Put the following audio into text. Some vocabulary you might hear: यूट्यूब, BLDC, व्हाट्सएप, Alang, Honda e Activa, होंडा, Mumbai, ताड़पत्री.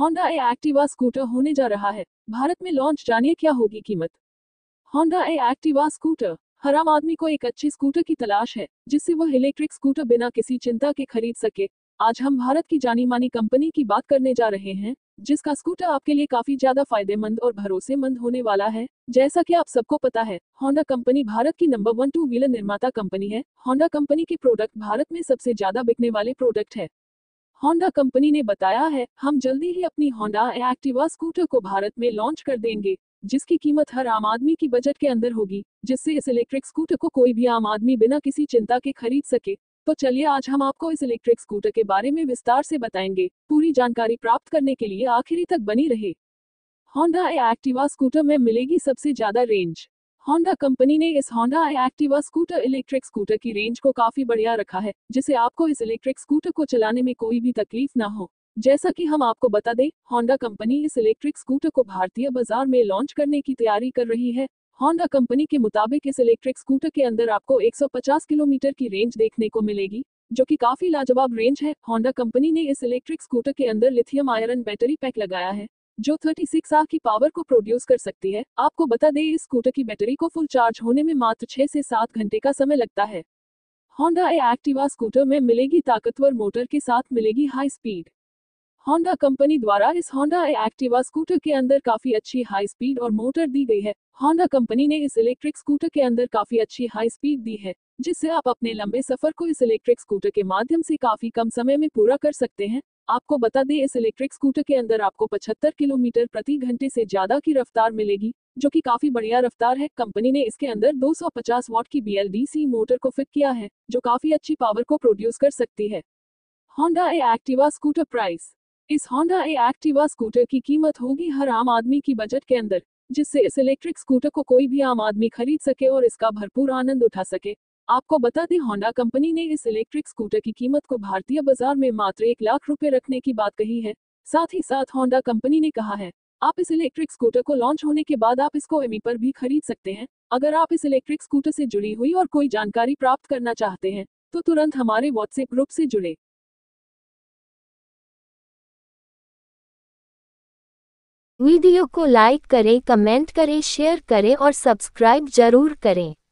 होंडा A Activa scooter होने जा रहा है भारत में लॉन्च, जानिए क्या होगी कीमत। होंडा A Activa scooter. हर आम आदमी को एक अच्छे स्कूटर की तलाश है जिससे वह इलेक्ट्रिक स्कूटर बिना किसी चिंता के खरीद सके। आज हम भारत की जानी मानी कंपनी की बात करने जा रहे हैं जिसका स्कूटर आपके लिए काफी ज्यादा फायदेमंद और भरोसेमंद होने वाला है। जैसा कि आप सबको पता है, होंडा कंपनी भारत की नंबर 1 टू व्हीलर निर्माता कंपनी है। होंडा कंपनी के प्रोडक्ट भारत में सबसे ज्यादा बिकने वाले प्रोडक्ट है। होंडा कंपनी ने बताया है, हम जल्दी ही अपनी होंडा ए एक्टिवा स्कूटर को भारत में लॉन्च कर देंगे जिसकी कीमत हर आम आदमी की बजट के अंदर होगी, जिससे इस इलेक्ट्रिक स्कूटर को कोई भी आम आदमी बिना किसी चिंता के खरीद सके। तो चलिए आज हम आपको इस इलेक्ट्रिक स्कूटर के बारे में विस्तार से बताएंगे। पूरी जानकारी प्राप्त करने के लिए आखिरी तक बनी रहे। होंडा ए एक्टिवा स्कूटर में मिलेगी सबसे ज्यादा रेंज। होंडा कंपनी ने इस होंडा A Activa scooter electric scooter की रेंज को काफी बढ़िया रखा है, जिससे आपको इस इलेक्ट्रिक स्कूटर को चलाने में कोई भी तकलीफ ना हो। जैसा कि हम आपको बता दें, होंडा कंपनी इस इलेक्ट्रिक स्कूटर को भारतीय बाजार में लॉन्च करने की तैयारी कर रही है। होंडा कंपनी के मुताबिक इस इलेक्ट्रिक स्कूटर के अंदर आपको 150 किलोमीटर की रेंज देखने को मिलेगी, जो कि काफी लाजवाब रेंज है। होंडा कंपनी ने इस इलेक्ट्रिक स्कूटर के अंदर लिथियम आयरन बैटरी पैक लगाया है जो 36 Ah की पावर को प्रोड्यूस कर सकती है। आपको बता दें, इस स्कूटर की बैटरी को फुल चार्ज होने में मात्र 6 से 7 घंटे का समय लगता है। होंडा ए एक्टिवा स्कूटर में मिलेगी ताकतवर मोटर के साथ मिलेगी हाई स्पीड। होंडा कंपनी द्वारा इस होंडा ए एक्टिवा स्कूटर के अंदर काफी अच्छी हाई स्पीड और मोटर दी गई है। होंडा कंपनी ने इस इलेक्ट्रिक स्कूटर के अंदर काफी अच्छी हाई स्पीड दी है, जिससे आप अपने लंबे सफर को इस इलेक्ट्रिक स्कूटर के माध्यम से काफी कम समय में पूरा कर सकते हैं। आपको बता दें, इस इलेक्ट्रिक स्कूटर के अंदर आपको 75 किलोमीटर प्रति घंटे से ज्यादा की रफ्तार मिलेगी, जो कि काफी बढ़िया रफ्तार है। कंपनी ने इसके अंदर 250 वॉट की BLDC मोटर को फिट किया है जो काफी अच्छी पावर को प्रोड्यूस कर सकती है। होंडा A Activa scooter price. इस होंडा ए एक्टिवा स्कूटर की कीमत होगी हर आम आदमी की बजट के अंदर, जिससे इस इलेक्ट्रिक स्कूटर को कोई भी आम आदमी खरीद सके और इसका भरपूर आनंद उठा सके। आपको बता दें, होंडा कंपनी ने इस इलेक्ट्रिक स्कूटर की कीमत को भारतीय बाजार में मात्र 1 लाख रुपए रखने की बात कही है। साथ ही साथ होंडा कंपनी ने कहा है, आप इस इलेक्ट्रिक स्कूटर को लॉन्च होने के बाद आप इसको एमी पर भी खरीद सकते हैं। अगर आप इस इलेक्ट्रिक स्कूटर से जुड़ी हुई और कोई जानकारी प्राप्त करना चाहते हैं तो तुरंत हमारे व्हाट्सएप ग्रुप से जुड़े। वीडियो को लाइक करें, कमेंट करें, शेयर करें और सब्सक्राइब जरूर करें।